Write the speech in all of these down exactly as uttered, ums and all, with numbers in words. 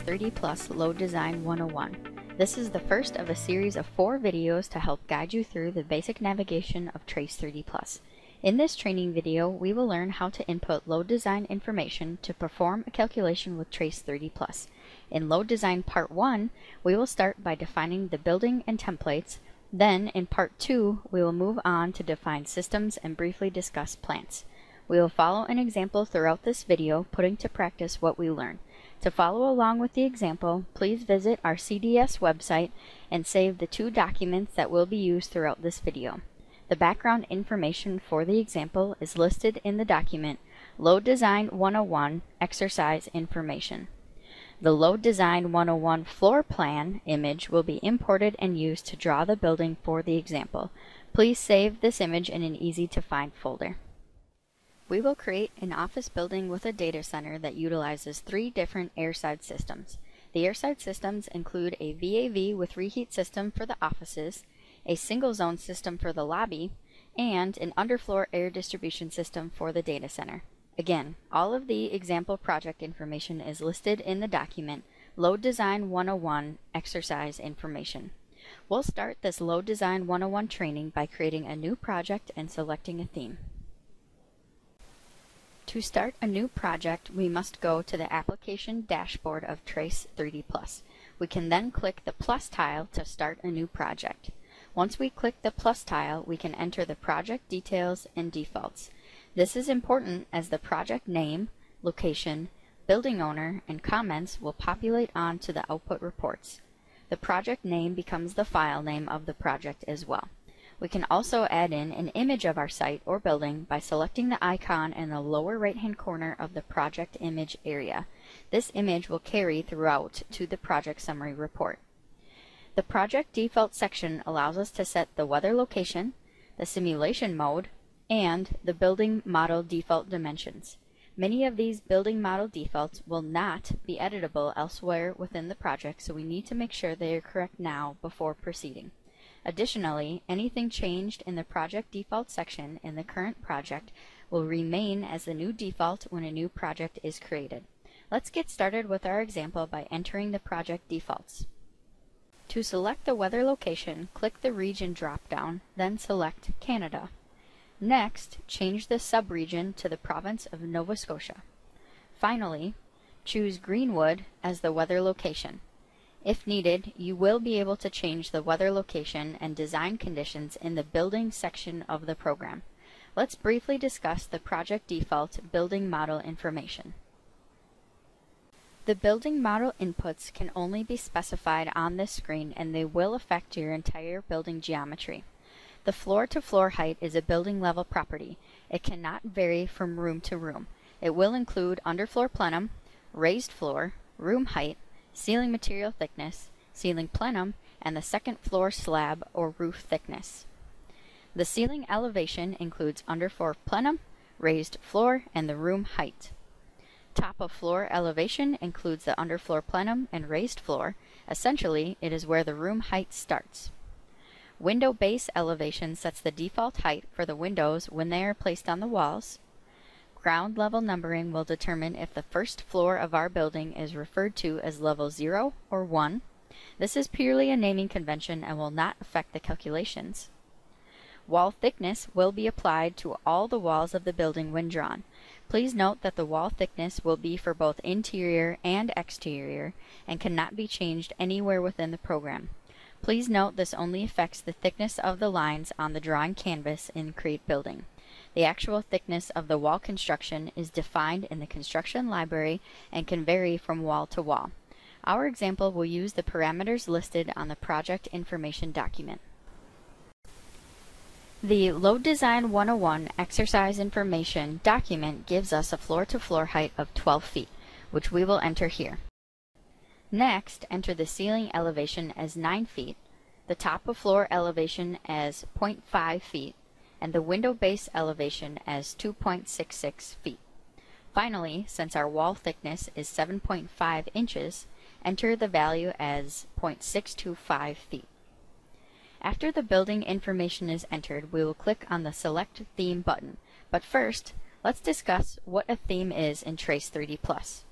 Trace three D Plus Load Design one oh one. This is the first of a series of four videos to help guide you through the basic navigation of Trace three D Plus. In this training video, we will learn how to input load design information to perform a calculation with Trace three D Plus. In Load Design Part one, we will start by defining the building and templates. Then, in Part two, we will move on to define systems and briefly discuss plants. We will follow an example throughout this video, putting to practice what we learn. To follow along with the example, please visit our C D S website and save the two documents that will be used throughout this video. The background information for the example is listed in the document, Load Design one oh one Exercise Information. The Load Design one oh one floor plan image will be imported and used to draw the building for the example. Please save this image in an easy-to-find folder. We will create an office building with a data center that utilizes three different airside systems. The airside systems include a V A V with reheat system for the offices, a single zone system for the lobby, and an underfloor air distribution system for the data center. Again, all of the example project information is listed in the document, Load Design one oh one Exercise Information. We'll start this Load Design one oh one training by creating a new project and selecting a theme. To start a new project, we must go to the application dashboard of Trace three D Plus. We can then click the plus tile to start a new project. Once we click the plus tile, we can enter the project details and defaults. This is important as the project name, location, building owner, and comments will populate onto the output reports. The project name becomes the file name of the project as well. We can also add in an image of our site or building by selecting the icon in the lower right-hand corner of the project image area. This image will carry throughout to the project summary report. The project default section allows us to set the weather location, the simulation mode, and the building model default dimensions. Many of these building model defaults will not be editable elsewhere within the project, so we need to make sure they are correct now before proceeding. Additionally, anything changed in the project default section in the current project will remain as the new default when a new project is created. Let's get started with our example by entering the project defaults. To select the weather location, click the region drop-down, then select Canada. Next, change the subregion to the province of Nova Scotia. Finally, choose Greenwood as the weather location. If needed, you will be able to change the weather location and design conditions in the building section of the program. Let's briefly discuss the project default building model information. The building model inputs can only be specified on this screen and they will affect your entire building geometry. The floor-to-floor height is a building level property. It cannot vary from room to room. It will include underfloor plenum, raised floor, room height, ceiling material thickness, ceiling plenum, and the second floor slab or roof thickness. The ceiling elevation includes underfloor plenum, raised floor, and the room height. Top of floor elevation includes the underfloor plenum and raised floor. Essentially, it is where the room height starts. Window base elevation sets the default height for the windows when they are placed on the walls. Ground level numbering will determine if the first floor of our building is referred to as level zero or one. This is purely a naming convention and will not affect the calculations. Wall thickness will be applied to all the walls of the building when drawn. Please note that the wall thickness will be for both interior and exterior and cannot be changed anywhere within the program. Please note this only affects the thickness of the lines on the drawing canvas in Create Building. The actual thickness of the wall construction is defined in the construction library and can vary from wall to wall. Our example will use the parameters listed on the project information document. The Load Design one oh one Exercise Information document gives us a floor-to-floor height of twelve feet, which we will enter here. Next, enter the ceiling elevation as nine feet, the top of floor elevation as zero point five feet, and the window base elevation as two point six six feet. Finally, since our wall thickness is seven point five inches, enter the value as zero point six two five feet. After the building information is entered, we will click on the Select Theme button. But first, let's discuss what a theme is in Trace three D Plus.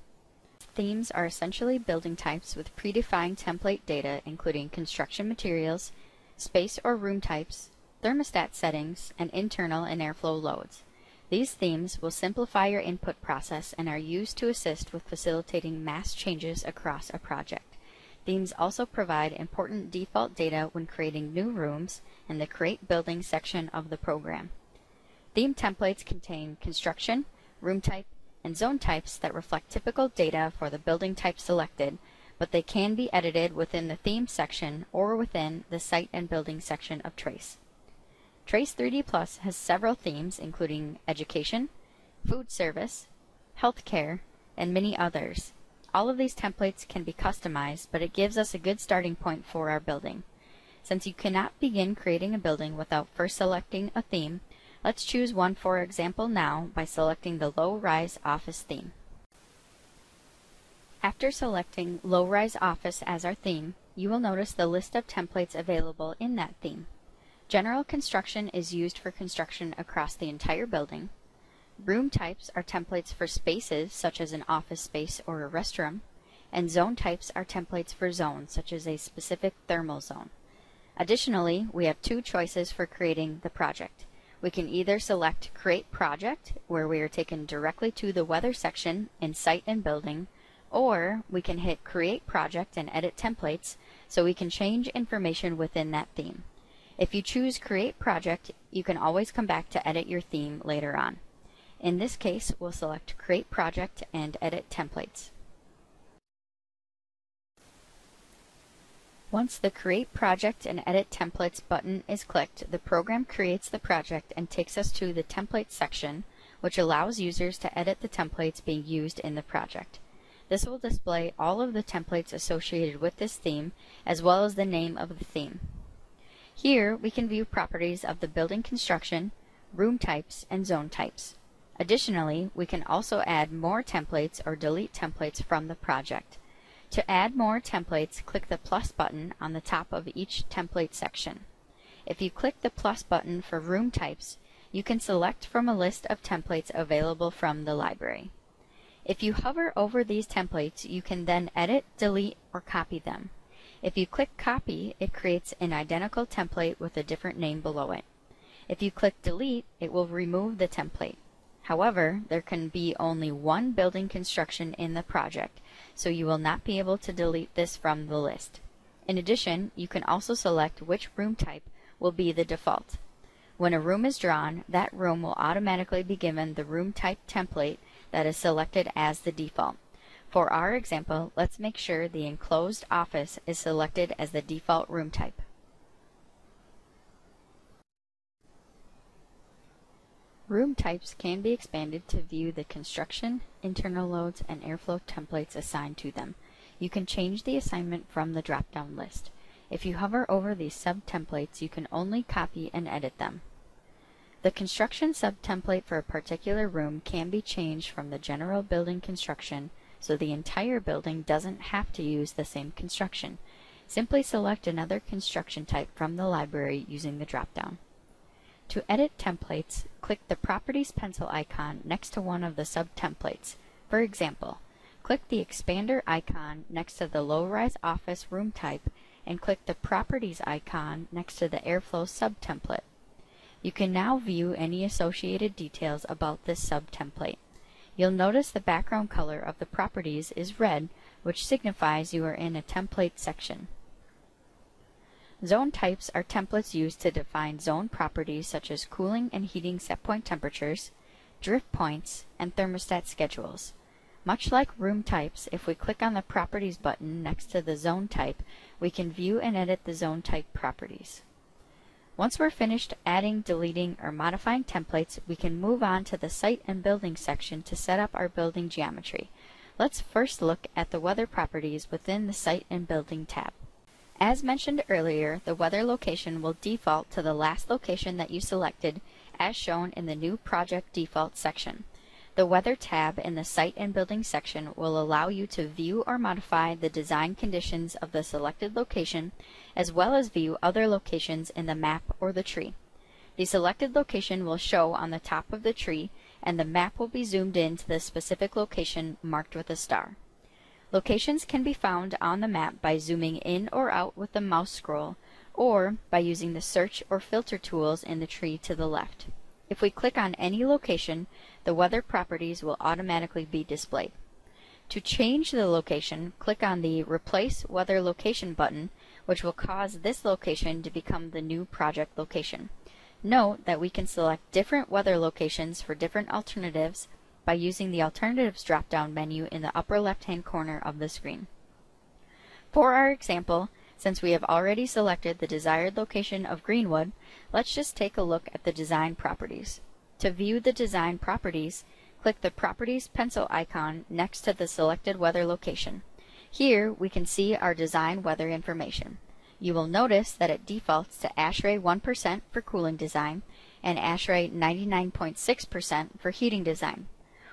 Themes are essentially building types with predefined template data, including construction materials, space or room types, thermostat settings, and internal and airflow loads. These themes will simplify your input process and are used to assist with facilitating mass changes across a project. Themes also provide important default data when creating new rooms in the Create Building section of the program. Theme templates contain construction, room type, and zone types that reflect typical data for the building type selected, but they can be edited within the theme section or within the site and building section of Trace. Trace three D Plus has several themes, including education, food service, healthcare, and many others. All of these templates can be customized, but it gives us a good starting point for our building. Since you cannot begin creating a building without first selecting a theme, let's choose one for example now by selecting the low-rise office theme. After selecting low-rise office as our theme, you will notice the list of templates available in that theme. General construction is used for construction across the entire building. Room types are templates for spaces such as an office space or a restroom, and zone types are templates for zones such as a specific thermal zone. Additionally, we have two choices for creating the project. We can either select Create Project, where we are taken directly to the weather section in Site and Building, or we can hit Create Project and Edit Templates, so we can change information within that theme. If you choose Create Project, you can always come back to edit your theme later on. In this case, we'll select Create Project and Edit Templates. Once the Create Project and Edit Templates button is clicked, the program creates the project and takes us to the Templates section, which allows users to edit the templates being used in the project. This will display all of the templates associated with this theme, as well as the name of the theme. Here, we can view properties of the building construction, room types, and zone types. Additionally, we can also add more templates or delete templates from the project. To add more templates, click the plus button on the top of each template section. If you click the plus button for room types, you can select from a list of templates available from the library. If you hover over these templates, you can then edit, delete, or copy them. If you click copy, it creates an identical template with a different name below it. If you click delete, it will remove the template. However, there can be only one building construction in the project, so you will not be able to delete this from the list. In addition, you can also select which room type will be the default. When a room is drawn, that room will automatically be given the room type template that is selected as the default. For our example, let's make sure the enclosed office is selected as the default room type. Room types can be expanded to view the construction, internal loads, and airflow templates assigned to them. You can change the assignment from the drop-down list. If you hover over these sub-templates, you can only copy and edit them. The construction sub-template for a particular room can be changed from the general building construction, so the entire building doesn't have to use the same construction. Simply select another construction type from the library using the drop-down. To edit templates, click the Properties pencil icon next to one of the sub-templates. For example, click the expander icon next to the low-rise office room type and click the Properties icon next to the Airflow sub-template. You can now view any associated details about this sub-template. You'll notice the background color of the properties is red, which signifies you are in a template section. Zone types are templates used to define zone properties such as cooling and heating setpoint temperatures, drift points, and thermostat schedules. Much like room types, if we click on the Properties button next to the zone type, we can view and edit the zone type properties. Once we're finished adding, deleting, or modifying templates, we can move on to the Site and Building section to set up our building geometry. Let's first look at the weather properties within the Site and Building tab. As mentioned earlier, the weather location will default to the last location that you selected, as shown in the new Project Default section. The Weather tab in the Site and Building section will allow you to view or modify the design conditions of the selected location, as well as view other locations in the map or the tree. The selected location will show on the top of the tree, and the map will be zoomed in to the specific location marked with a star. Locations can be found on the map by zooming in or out with the mouse scroll, or by using the search or filter tools in the tree to the left. If we click on any location, the weather properties will automatically be displayed. To change the location, click on the Replace Weather Location button, which will cause this location to become the new project location. Note that we can select different weather locations for different alternatives by using the Alternatives drop-down menu in the upper left-hand corner of the screen. For our example, since we have already selected the desired location of Greenwood, let's just take a look at the design properties. To view the design properties, click the Properties pencil icon next to the selected weather location. Here, we can see our design weather information. You will notice that it defaults to ASHRAE one percent for cooling design and ASHRAE ninety-nine point six percent for heating design.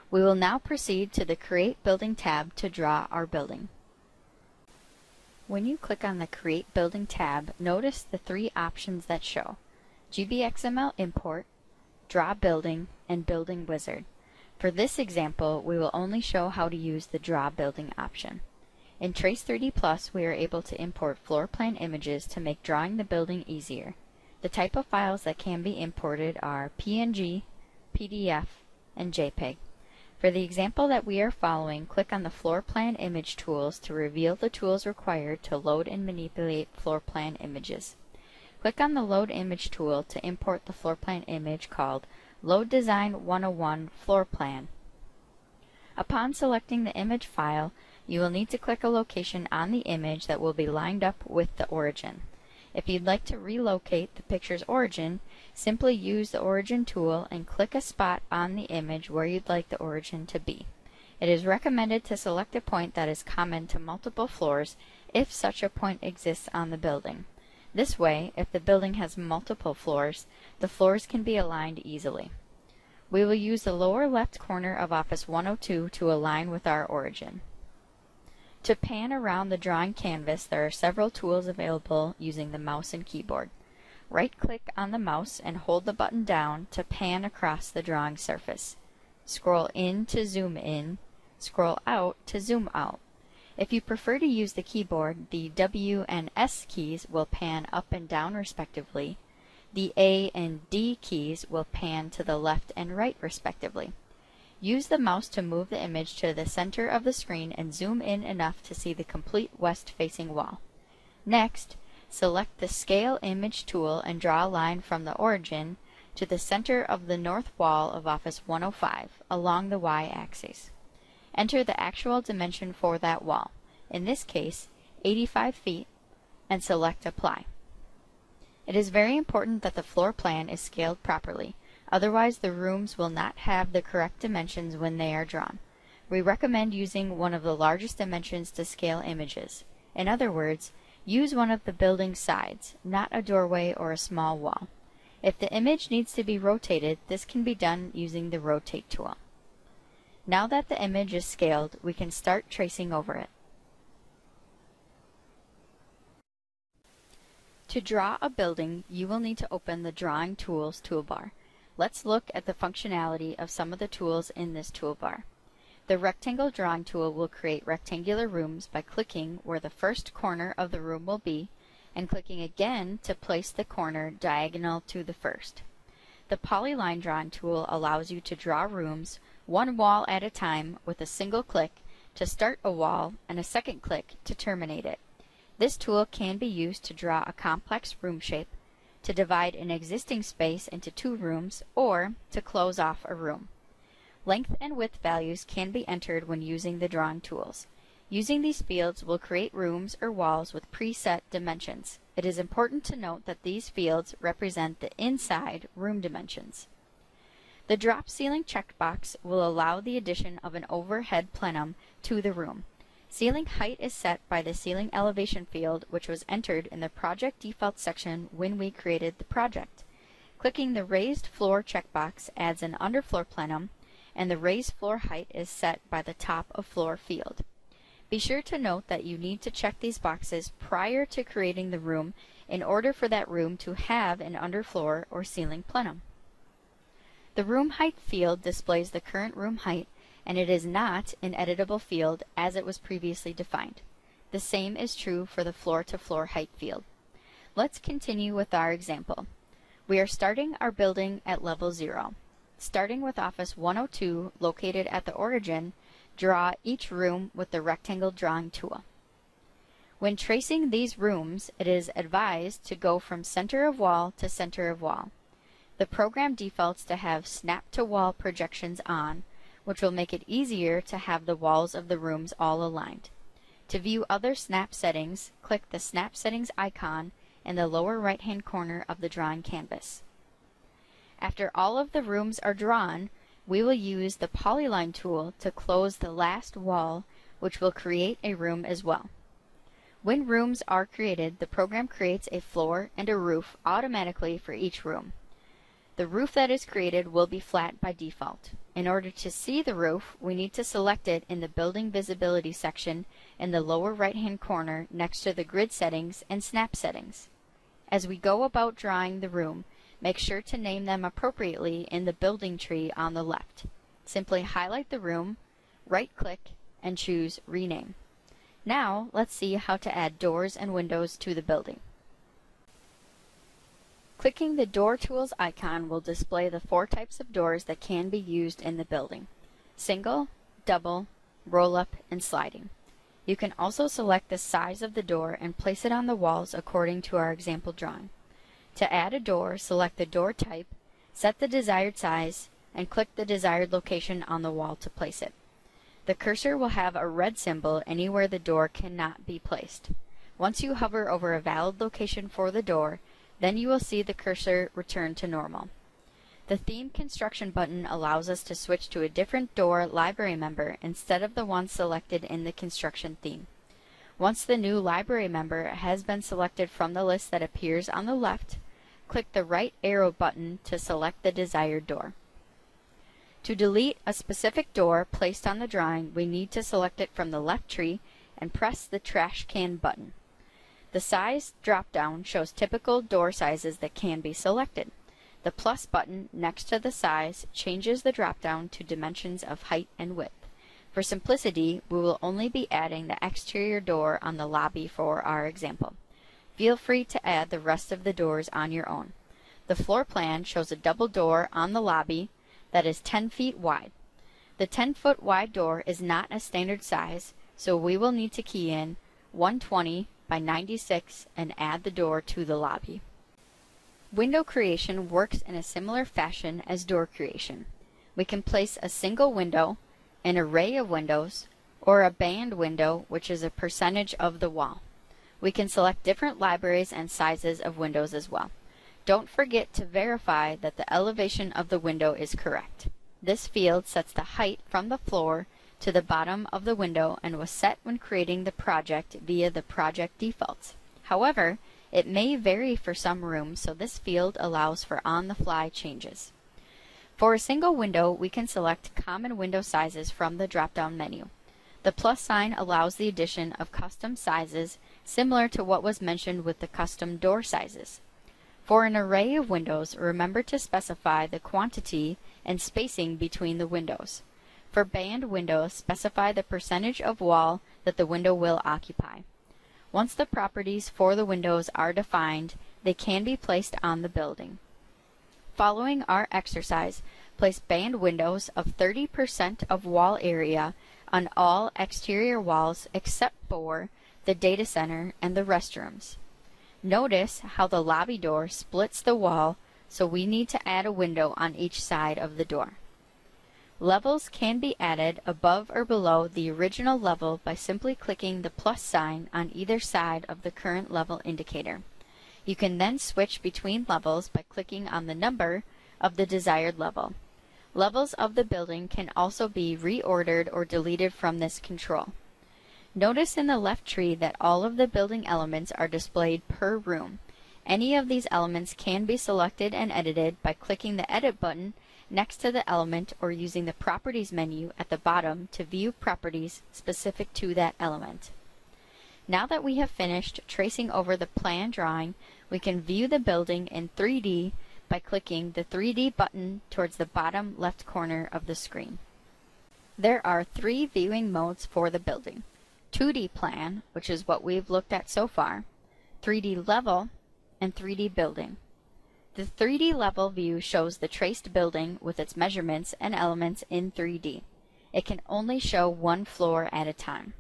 We will now proceed to the Create Building tab to draw our building. When you click on the Create Building tab, notice the three options that show: G B X M L Import, Draw Building, and Building Wizard. For this example, we will only show how to use the Draw Building option. In Trace three D Plus, we are able to import floor plan images to make drawing the building easier. The type of files that can be imported are P N G, P D F, and JPEG. For the example that we are following, click on the Floor Plan Image Tools to reveal the tools required to load and manipulate floor plan images. Click on the Load Image tool to import the floor plan image called Load Design one oh one Floor Plan. Upon selecting the image file, you will need to click a location on the image that will be lined up with the origin. If you'd like to relocate the picture's origin, simply use the Origin tool and click a spot on the image where you'd like the origin to be. It is recommended to select a point that is common to multiple floors if such a point exists on the building. This way, if the building has multiple floors, the floors can be aligned easily. We will use the lower left corner of Office one oh two to align with our origin. To pan around the drawing canvas, there are several tools available using the mouse and keyboard. Right-click on the mouse and hold the button down to pan across the drawing surface. Scroll in to zoom in, scroll out to zoom out. If you prefer to use the keyboard, the W and S keys will pan up and down respectively. The A and D keys will pan to the left and right respectively. Use the mouse to move the image to the center of the screen and zoom in enough to see the complete west-facing wall. Next, select the Scale Image tool and draw a line from the origin to the center of the north wall of Office one oh five along the y-axis. Enter the actual dimension for that wall, in this case eighty-five feet, and select Apply. It is very important that the floor plan is scaled properly. Otherwise, the rooms will not have the correct dimensions when they are drawn. We recommend using one of the largest dimensions to scale images. In other words, use one of the building's sides, not a doorway or a small wall. If the image needs to be rotated, this can be done using the Rotate tool. Now that the image is scaled, we can start tracing over it. To draw a building, you will need to open the Drawing Tools toolbar. Let's look at the functionality of some of the tools in this toolbar. The Rectangle Drawing tool will create rectangular rooms by clicking where the first corner of the room will be and clicking again to place the corner diagonal to the first. The Polyline Drawing tool allows you to draw rooms one wall at a time with a single click to start a wall and a second click to terminate it. This tool can be used to draw a complex room shape, to divide an existing space into two rooms, or to close off a room. Length and width values can be entered when using the drawing tools. Using these fields will create rooms or walls with preset dimensions. It is important to note that these fields represent the inside room dimensions. The drop ceiling checkbox will allow the addition of an overhead plenum to the room. Ceiling height is set by the ceiling elevation field, which was entered in the Project Default section when we created the project. Clicking the Raised Floor checkbox adds an underfloor plenum, and the raised floor height is set by the top of floor field. Be sure to note that you need to check these boxes prior to creating the room in order for that room to have an underfloor or ceiling plenum. The Room Height field displays the current room height and it is not an editable field as it was previously defined. The same is true for the floor-to-floor height field. Let's continue with our example. We are starting our building at level zero. Starting with office one oh two located at the origin, draw each room with the rectangle drawing tool. When tracing these rooms, it is advised to go from center of wall to center of wall. The program defaults to have snap to wall projections on, which will make it easier to have the walls of the rooms all aligned. To view other snap settings, click the snap settings icon in the lower right-hand corner of the drawing canvas. After all of the rooms are drawn, we will use the polyline tool to close the last wall, which will create a room as well. When rooms are created, the program creates a floor and a roof automatically for each room. The roof that is created will be flat by default. In order to see the roof, we need to select it in the Building Visibility section in the lower right-hand corner next to the Grid Settings and Snap Settings. As we go about drawing the room, make sure to name them appropriately in the building tree on the left. Simply highlight the room, right-click, and choose Rename. Now, let's see how to add doors and windows to the building. Clicking the Door Tools icon will display the four types of doors that can be used in the building: single, double, roll-up, and sliding. You can also select the size of the door and place it on the walls according to our example drawing. To add a door, select the door type, set the desired size, and click the desired location on the wall to place it. The cursor will have a red symbol anywhere the door cannot be placed. Once you hover over a valid location for the door, then you will see the cursor return to normal. The Theme Construction button allows us to switch to a different door library member instead of the one selected in the construction theme. Once the new library member has been selected from the list that appears on the left, click the right arrow button to select the desired door. To delete a specific door placed on the drawing, we need to select it from the left tree and press the Trash Can button. The Size drop-down shows typical door sizes that can be selected. The plus button next to the size changes the drop-down to dimensions of height and width. For simplicity, we will only be adding the exterior door on the lobby for our example. Feel free to add the rest of the doors on your own. The floor plan shows a double door on the lobby that is ten feet wide. The ten-foot wide door is not a standard size, so we will need to key in one twenty by ninety-six and add the door to the lobby. Window creation works in a similar fashion as door creation. We can place a single window, an array of windows, or a band window, which is a percentage of the wall. We can select different libraries and sizes of windows as well. Don't forget to verify that the elevation of the window is correct. This field sets the height from the floor to the bottom of the window and was set when creating the project via the project defaults. However, it may vary for some rooms, so this field allows for on-the-fly changes. For a single window, we can select common window sizes from the drop-down menu. The plus sign allows the addition of custom sizes similar to what was mentioned with the custom door sizes. For an array of windows, remember to specify the quantity and spacing between the windows. For band windows, specify the percentage of wall that the window will occupy. Once the properties for the windows are defined, they can be placed on the building. Following our exercise, place band windows of thirty percent of wall area on all exterior walls except for the data center and the restrooms. Notice how the lobby door splits the wall, so we need to add a window on each side of the door. Levels can be added above or below the original level by simply clicking the plus sign on either side of the current level indicator. You can then switch between levels by clicking on the number of the desired level. Levels of the building can also be reordered or deleted from this control. Notice in the left tree that all of the building elements are displayed per room. Any of these elements can be selected and edited by clicking the Edit button next to the element or using the Properties menu at the bottom to view properties specific to that element. Now that we have finished tracing over the plan drawing, we can view the building in three D by clicking the three D button towards the bottom left corner of the screen. There are three viewing modes for the building. two D plan, which is what we've looked at so far, three D level, and three D building. The three D level view shows the traced building with its measurements and elements in three D. It can only show one floor at a time.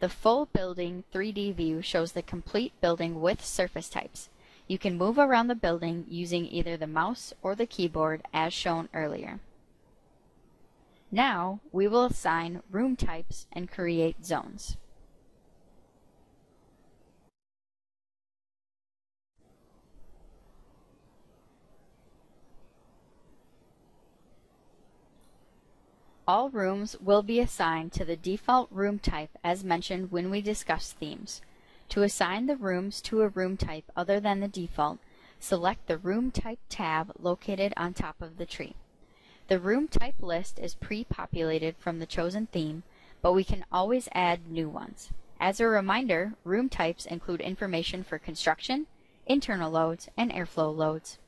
The full building three D view shows the complete building with surface types. You can move around the building using either the mouse or the keyboard as shown earlier. Now we will assign room types and create zones. All rooms will be assigned to the default room type as mentioned when we discuss themes. To assign the rooms to a room type other than the default, select the Room Type tab located on top of the tree. The room type list is pre-populated from the chosen theme, but we can always add new ones. As a reminder, room types include information for construction, internal loads, and airflow loads.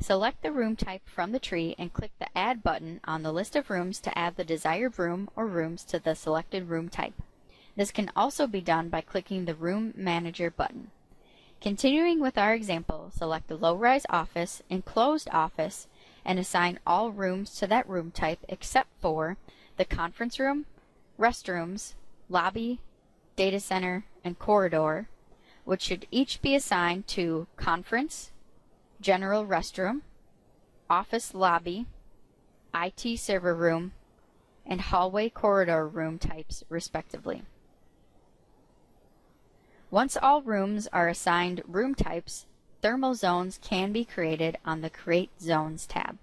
Select the room type from the tree and click the Add button on the list of rooms to add the desired room or rooms to the selected room type. This can also be done by clicking the Room Manager button. Continuing with our example, select the low-rise office and closed office and assign all rooms to that room type except for the conference room, restrooms, lobby, data center, and corridor, which should each be assigned to conference, general restroom, office lobby, I T server room, and hallway corridor room types, respectively. Once all rooms are assigned room types, thermal zones can be created on the Create Zones tab.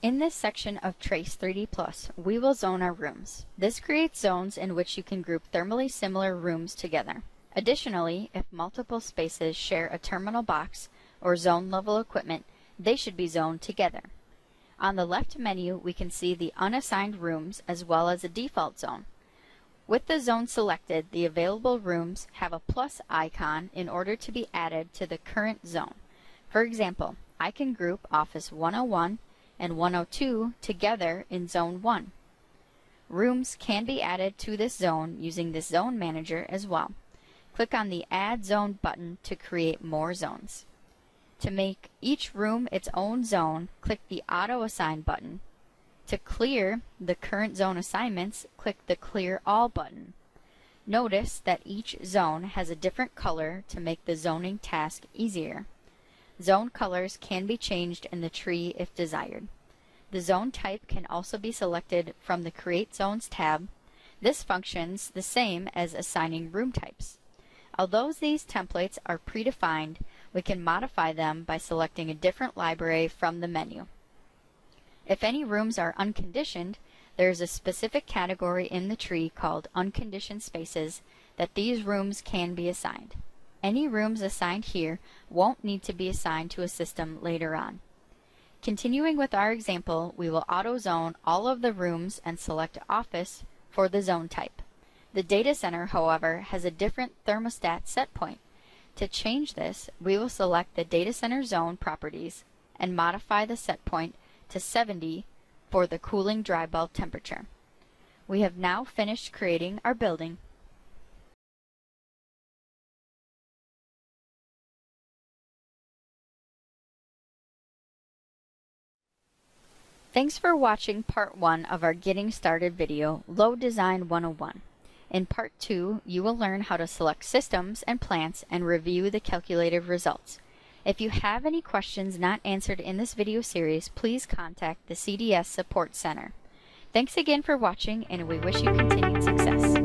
In this section of Trace three D Plus, we will zone our rooms. This creates zones in which you can group thermally similar rooms together. Additionally, if multiple spaces share a terminal box or zone-level equipment, they should be zoned together. On the left menu, we can see the unassigned rooms as well as a default zone. With the zone selected, the available rooms have a plus icon in order to be added to the current zone. For example, I can group Office one oh one and one oh two together in Zone one. Rooms can be added to this zone using this Zone Manager as well. Click on the Add Zone button to create more zones. To make each room its own zone, click the Auto Assign button. To clear the current zone assignments, click the Clear All button. Notice that each zone has a different color to make the zoning task easier. Zone colors can be changed in the tree if desired. The zone type can also be selected from the Create Zones tab. This functions the same as assigning room types. Although these templates are predefined, we can modify them by selecting a different library from the menu. If any rooms are unconditioned, there is a specific category in the tree called Unconditioned Spaces that these rooms can be assigned. Any rooms assigned here won't need to be assigned to a system later on. Continuing with our example, we will auto-zone all of the rooms and select Office for the zone type. The data center, however, has a different thermostat set point. To change this, we will select the data center zone properties and modify the set point to seventy for the cooling dry bulb temperature. We have now finished creating our building. Thanks for watching part one of our Getting Started video, Load Design one oh one. In part two, you will learn how to select systems and plants and review the calculated results. If you have any questions not answered in this video series, please contact the C D S Support Center. Thanks again for watching, and we wish you continued success.